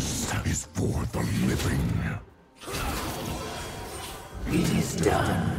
curse is for the living. It is done.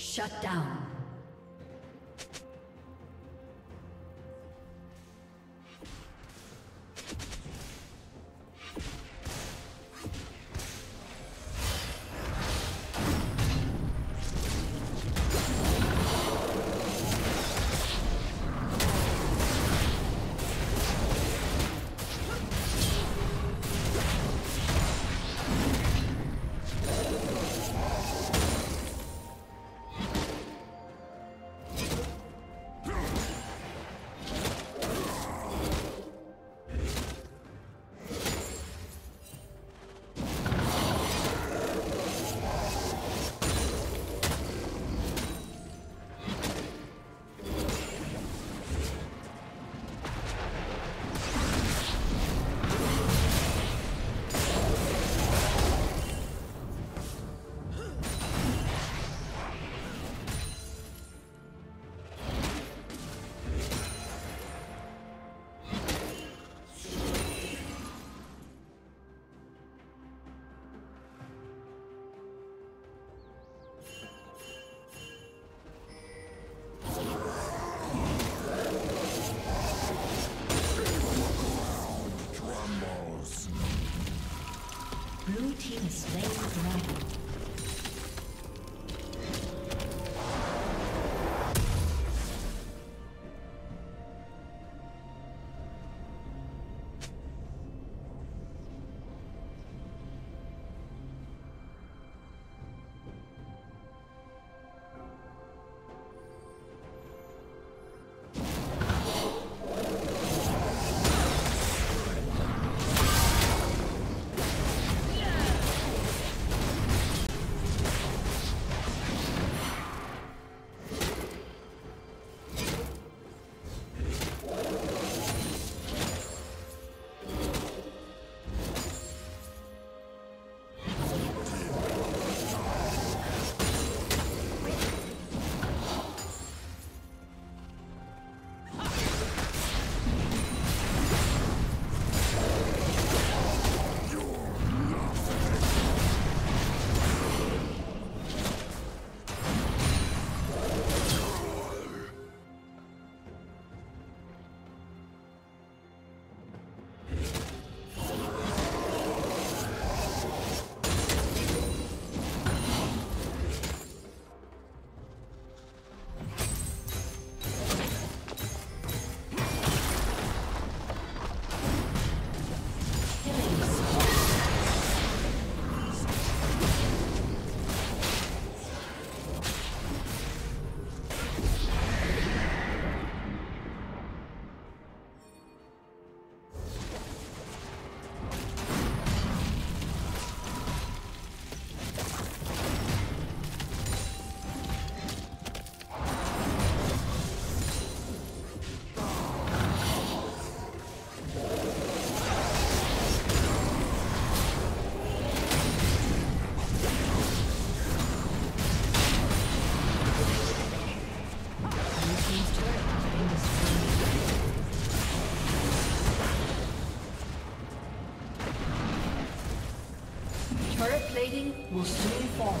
Shut down. Blue team is slain the dragon. Will soon fall.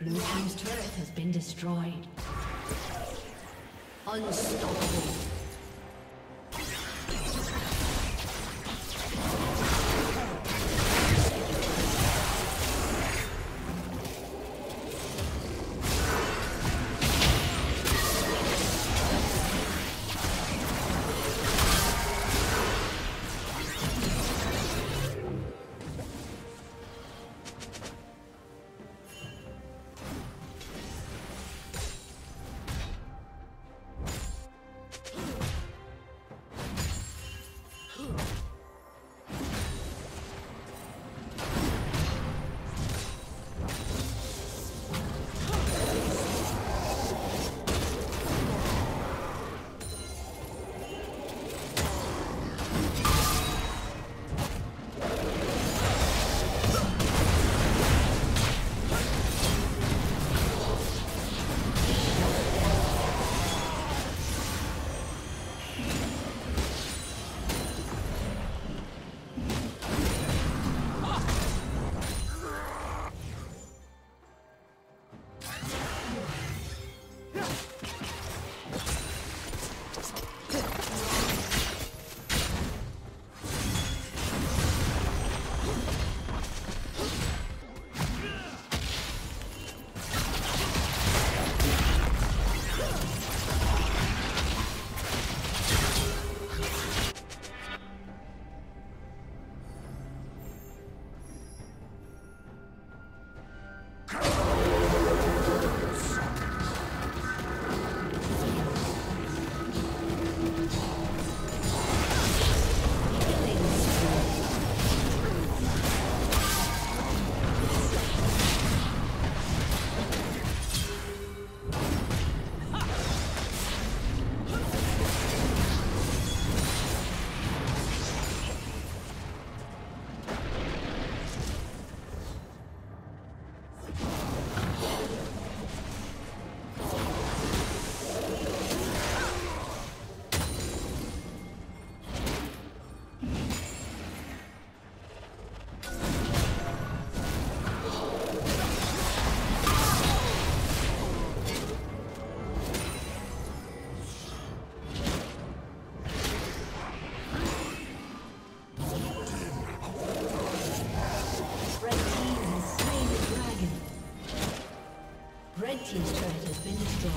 Blue team's turret has been destroyed. Unstoppable. Team's turret has been destroyed.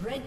Red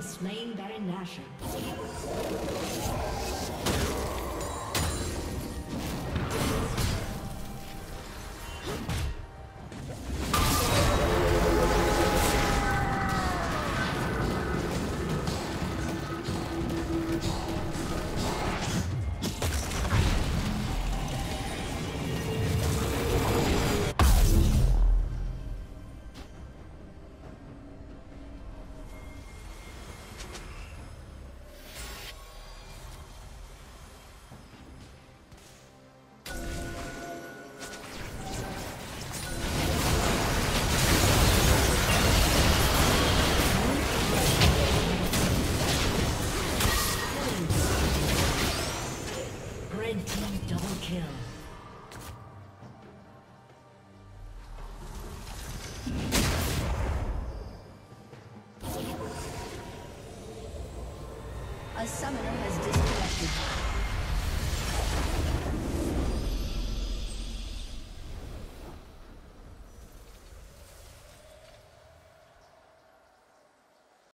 Slain Baron Nashor. A summoner has disconnected.